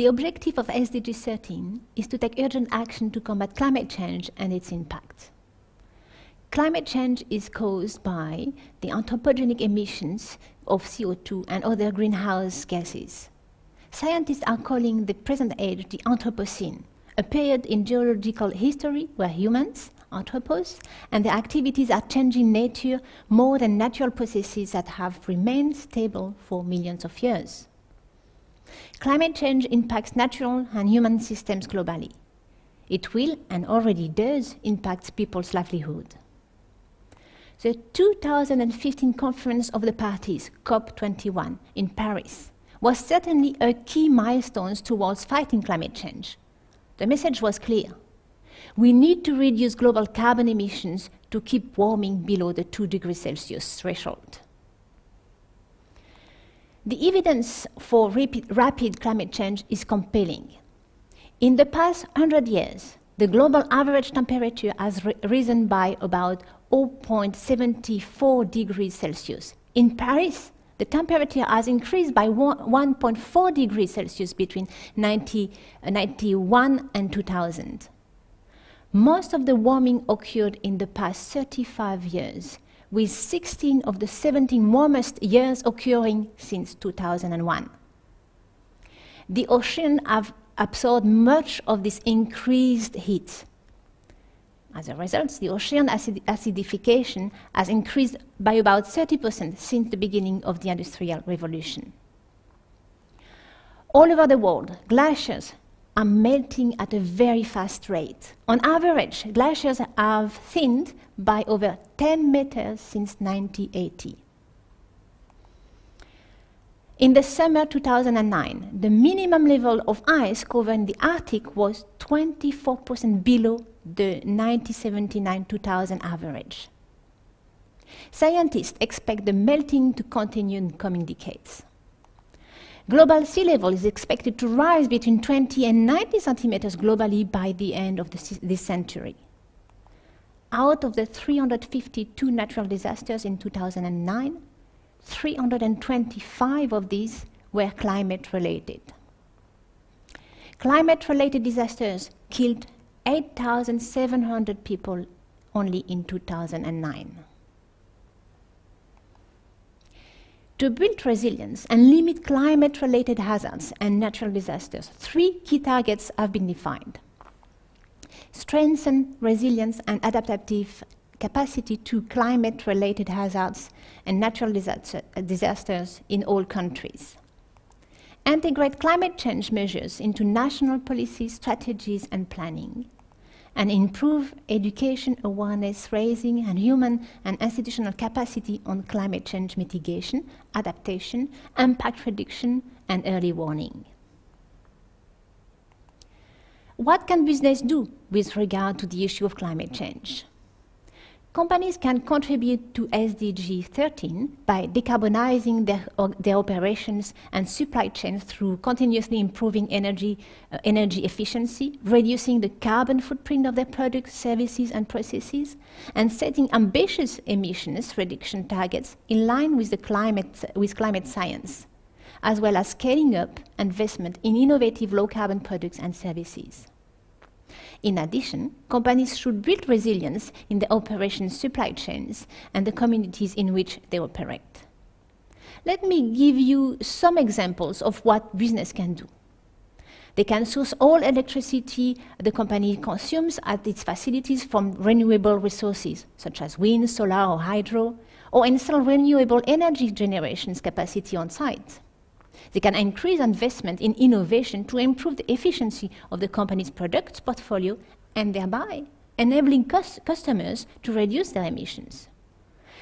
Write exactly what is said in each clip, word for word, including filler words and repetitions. The objective of S D G thirteen is to take urgent action to combat climate change and its impacts. Climate change is caused by the anthropogenic emissions of C O two and other greenhouse gases. Scientists are calling the present age the Anthropocene, a period in geological history where humans, anthropos, and their activities are changing nature more than natural processes that have remained stable for millions of years. Climate change impacts natural and human systems globally. It will, and already does, impact people's livelihood. The two thousand fifteen Conference of the Parties, COP twenty-one, in Paris, was certainly a key milestone towards fighting climate change. The message was clear. We need to reduce global carbon emissions to keep warming below the two degrees Celsius threshold. The evidence for rapid climate change is compelling. In the past one hundred years, the global average temperature has risen by about zero point seven four degrees Celsius. In Paris, the temperature has increased by one point four degrees Celsius between nineteen ninety-one and two thousand. Most of the warming occurred in the past thirty-five years, with sixteen of the seventeen warmest years occurring since two thousand one. The oceans have absorbed much of this increased heat. As a result, the ocean acid acidification has increased by about thirty percent since the beginning of the Industrial Revolution. All over the world, glaciers are melting at a very fast rate. On average, glaciers have thinned by over ten meters since nineteen eighty. In the summer two thousand nine, the minimum level of ice covered in the Arctic was twenty-four percent below the nineteen seventy-nine two thousand average. Scientists expect the melting to continue in coming decades. Global sea level is expected to rise between twenty and ninety centimeters globally by the end of the, this century. Out of the three hundred fifty-two natural disasters in two thousand nine, three hundred twenty-five of these were climate-related. Climate-related disasters killed eight thousand seven hundred people only in two thousand nine. To build resilience and limit climate-related hazards and natural disasters, three key targets have been defined. Strengthen resilience and adaptive capacity to climate-related hazards and natural disaster, disasters in all countries. Integrate climate change measures into national policies, strategies, and planning, and improve education, awareness raising, and human and institutional capacity on climate change mitigation, adaptation, impact reduction, and early warning. What can business do with regard to the issue of climate change? Companies can contribute to S D G thirteen by decarbonizing their, their operations and supply chains through continuously improving energy, uh, energy efficiency, reducing the carbon footprint of their products, services, and processes, and setting ambitious emissions reduction targets in line with, the climate, with climate science, as well as scaling up investment in innovative low-carbon products and services. In addition, companies should build resilience in their operations, supply chains, and the communities in which they operate. Let me give you some examples of what business can do. They can source all electricity the company consumes at its facilities from renewable resources, such as wind, solar, or hydro, or install renewable energy generation capacity on site. They can increase investment in innovation to improve the efficiency of the company's product portfolio and thereby enabling customers to reduce their emissions.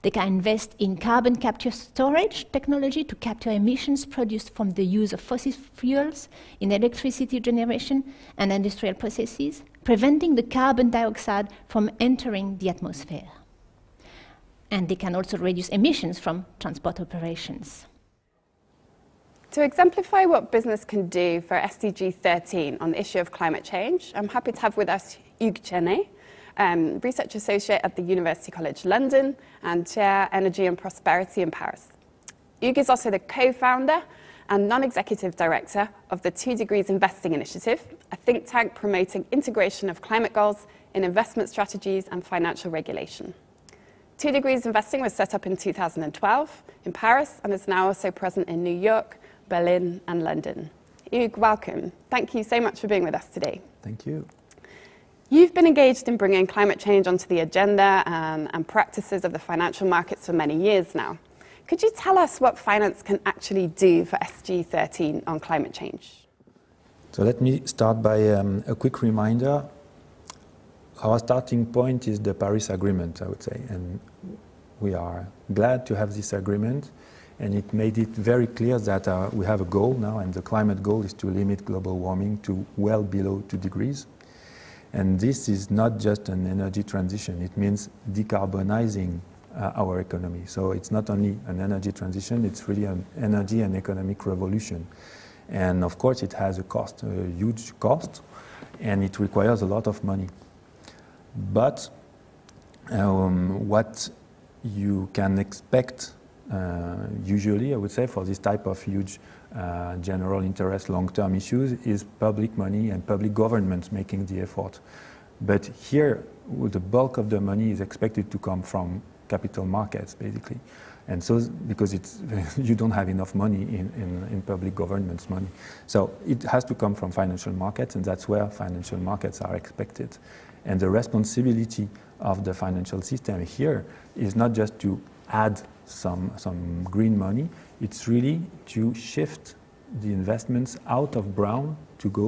They can invest in carbon capture storage technology to capture emissions produced from the use of fossil fuels in electricity generation and industrial processes, preventing the carbon dioxide from entering the atmosphere. And they can also reduce emissions from transport operations. To exemplify what business can do for S D G thirteen on the issue of climate change, I'm happy to have with us Hugues Chenet, um, Research Associate at the University College London and Chair Energy and Prosperity in Paris. Hugues is also the co-founder and non-executive director of the Two Degrees Investing Initiative, a think tank promoting integration of climate goals in investment strategies and financial regulation. Two Degrees Investing was set up in two thousand twelve in Paris and is now also present in New York, Berlin and London. Hugues, welcome. Thank you so much for being with us today. Thank you. You've been engaged in bringing climate change onto the agenda and, and practices of the financial markets for many years now. Could you tell us what finance can actually do for S G thirteen on climate change? So let me start by um, a quick reminder. Our starting point is the Paris Agreement, I would say, and we are glad to have this agreement, and it made it very clear that uh, we have a goal now, and the climate goal is to limit global warming to well below two degrees. And this is not just an energy transition, it means decarbonizing Uh, our economy. So it's not only an energy transition, it's really an energy and economic revolution. And of course it has a cost, a huge cost, and it requires a lot of money. But um, what you can expect uh, usually, I would say, for this type of huge uh, general interest long-term issues is public money and public governments making the effort. But here, the bulk of the money is expected to come from capital markets, basically, and so because it's you don't have enough money in, in, in public government's money, so it has to come from financial markets, and that's where financial markets are expected. And the responsibility of the financial system here is not just to add some some green money, it's really to shift the investments out of brown to go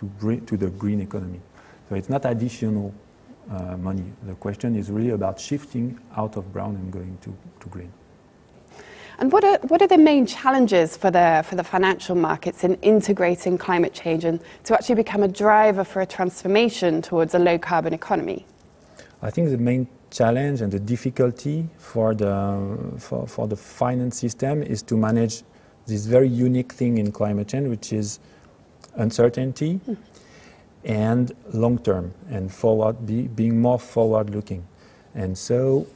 to bring to the green economy. So it's not additional Uh, money. The question is really about shifting out of brown and going to, to green. And what are, what are the main challenges for the, for the financial markets in integrating climate change and to actually become a driver for a transformation towards a low carbon economy? I think the main challenge and the difficulty for the, for, for the finance system is to manage this very unique thing in climate change, which is uncertainty. Mm. And long-term and forward, be, being more forward-looking. And so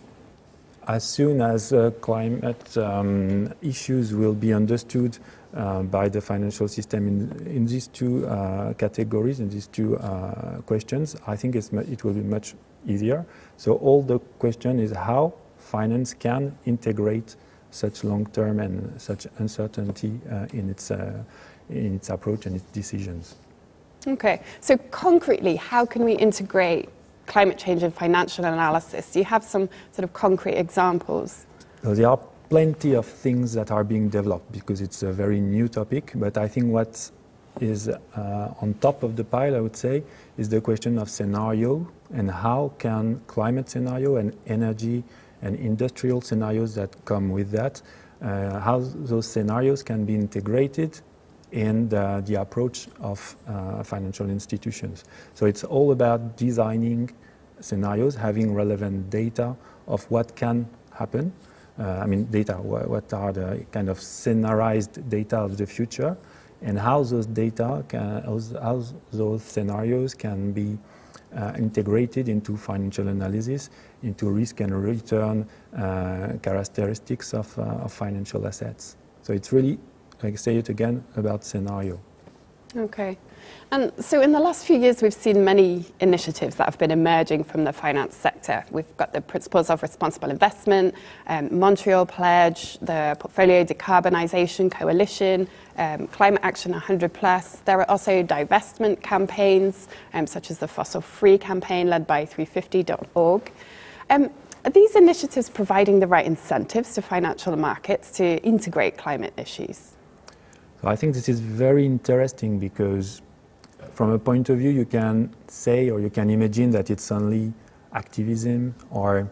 as soon as uh, climate um, issues will be understood uh, by the financial system in, in these two uh, categories, in these two uh, questions, I think it's, it will be much easier. So all the question is how finance can integrate such long-term and such uncertainty uh, in, its, uh, in its approach and its decisions. Okay, so concretely, how can we integrate climate change in financial analysis? Do you have some sort of concrete examples? So there are plenty of things that are being developed because it's a very new topic, but I think what is uh, on top of the pile, I would say, is the question of scenario and how can climate scenario and energy and industrial scenarios that come with that, uh, how those scenarios can be integrated in the, the approach of uh, financial institutions. So it's all about designing scenarios, having relevant data of what can happen. Uh, I mean, data, wh what are the kind of scenarized data of the future, and how those data, can, how those scenarios can be uh, integrated into financial analysis, into risk and return uh, characteristics of, uh, of financial assets. So it's really, I say it again, about scenario. Okay. And so in the last few years, we've seen many initiatives that have been emerging from the finance sector. We've got the Principles of Responsible Investment, um, Montreal Pledge, the Portfolio Decarbonisation Coalition, um, Climate Action one hundred plus. There are also divestment campaigns, um, such as the Fossil Free Campaign led by three fifty dot org. Um, Are these initiatives providing the right incentives to financial markets to integrate climate issues? So I think this is very interesting because from a point of view you can say or you can imagine that it's only activism or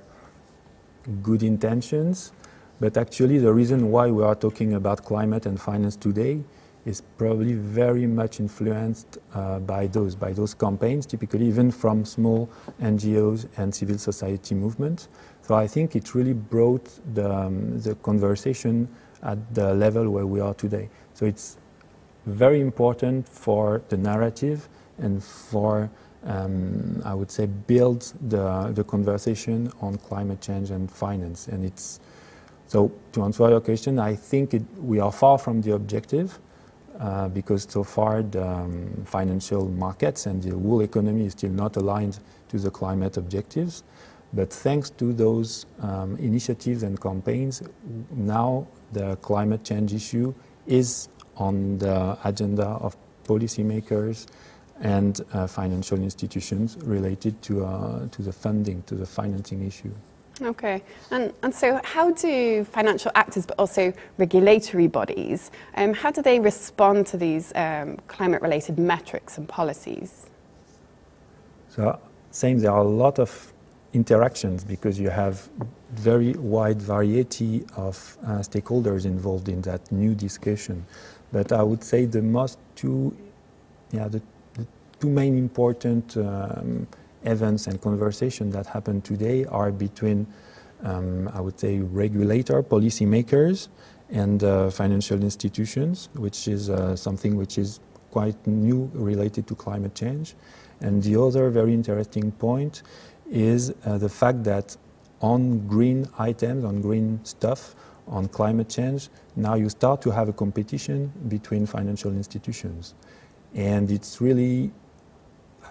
good intentions, but actually the reason why we are talking about climate and finance today is probably very much influenced uh, by those, by those campaigns, typically even from small N G Os and civil society movements. So I think it really brought the, um, the conversation at the level where we are today. So it's very important for the narrative and for, um, I would say, build the, the conversation on climate change and finance. And it's, So to answer your question, I think it, we are far from the objective uh, because so far the um, financial markets and the whole economy is still not aligned to the climate objectives. But thanks to those um, initiatives and campaigns, now the climate change issue is on the agenda of policymakers and uh, financial institutions related to, uh, to the funding, to the financing issue. Okay, and, and so how do financial actors, but also regulatory bodies, um, how do they respond to these um, climate-related metrics and policies? So, same, there are a lot of interactions because you have very wide variety of uh, stakeholders involved in that new discussion. But I would say the most two, yeah, the, the two main important um, events and conversations that happen today are between, um, I would say, regulator, policymakers, and uh, financial institutions, which is uh, something which is quite new related to climate change. And the other very interesting point is uh, the fact that on green items, on green stuff, on climate change, now you start to have a competition between financial institutions. And it's really,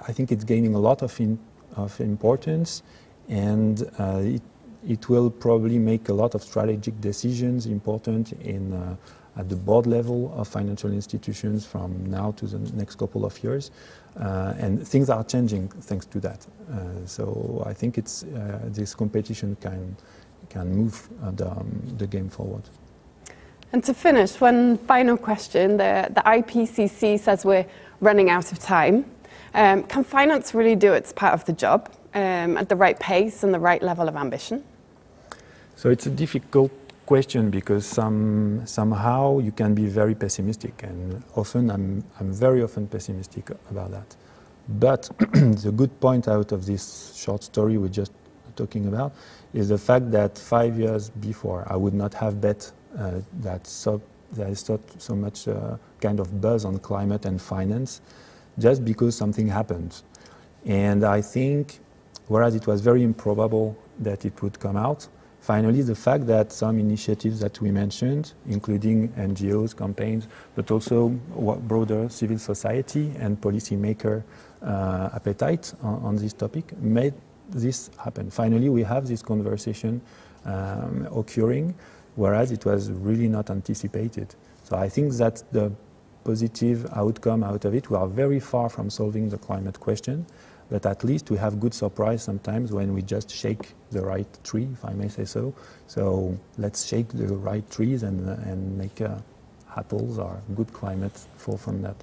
I think it's gaining a lot of, in, of importance, and uh, it, it will probably make a lot of strategic decisions important in, uh, at the board level of financial institutions from now to the next couple of years. Uh, and things are changing thanks to that. Uh, so I think it's, uh, this competition can, can move uh, the, um, the game forward. And to finish, one final question. The, the I P C C says we're running out of time. Um, can finance really do its part of the job um, at the right pace and the right level of ambition? So it's a difficult question because some, somehow you can be very pessimistic, and often I'm, I'm very often pessimistic about that. But the good point out of this short story we just talking about is the fact that five years before I would not have bet uh, that so, there is not so much uh, kind of buzz on climate and finance, just because something happened. And I think, whereas it was very improbable that it would come out, finally the fact that some initiatives that we mentioned, including N G Os, campaigns, but also broader civil society and policymaker uh, appetite on, on this topic, made this happen. Finally, we have this conversation um, occurring, whereas it was really not anticipated. So I think that's the positive outcome out of it. We are very far from solving the climate question, but at least we have good surprise sometimes when we just shake the right tree, if I may say so. So let's shake the right trees and, and make uh, apples or good climate fall from that.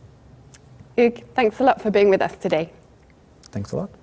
Hugues, thanks a lot for being with us today. Thanks a lot.